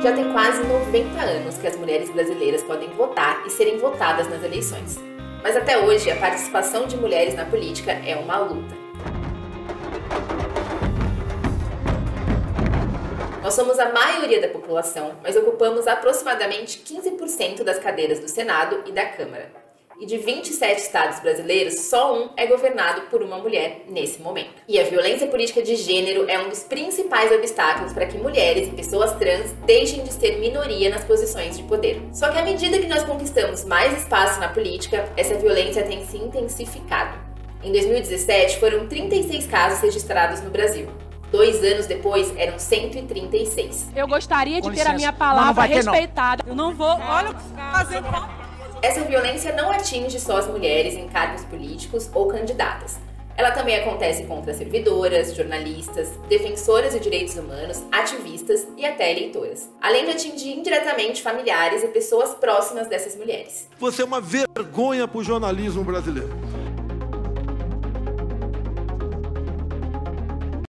Já tem quase 90 anos que as mulheres brasileiras podem votar e serem votadas nas eleições. Mas até hoje, a participação de mulheres na política é uma luta. Nós somos a maioria da população, mas ocupamos aproximadamente 15% das cadeiras do Senado e da Câmara. E de 27 estados brasileiros, só um é governado por uma mulher nesse momento. E a violência política de gênero é um dos principais obstáculos para que mulheres e pessoas trans deixem de ser minoria nas posições de poder. Só que à medida que nós conquistamos mais espaço na política, essa violência tem se intensificado. Em 2017, foram 36 casos registrados no Brasil. 2 anos depois, eram 136. Eu gostaria de ter a minha palavra respeitada. Eu não vou... Olha o que está fazendo... Essa violência não atinge só as mulheres em cargos políticos ou candidatas. Ela também acontece contra servidoras, jornalistas, defensoras de direitos humanos, ativistas e até eleitoras. Além de atingir indiretamente familiares e pessoas próximas dessas mulheres. Você é uma vergonha para o jornalismo brasileiro.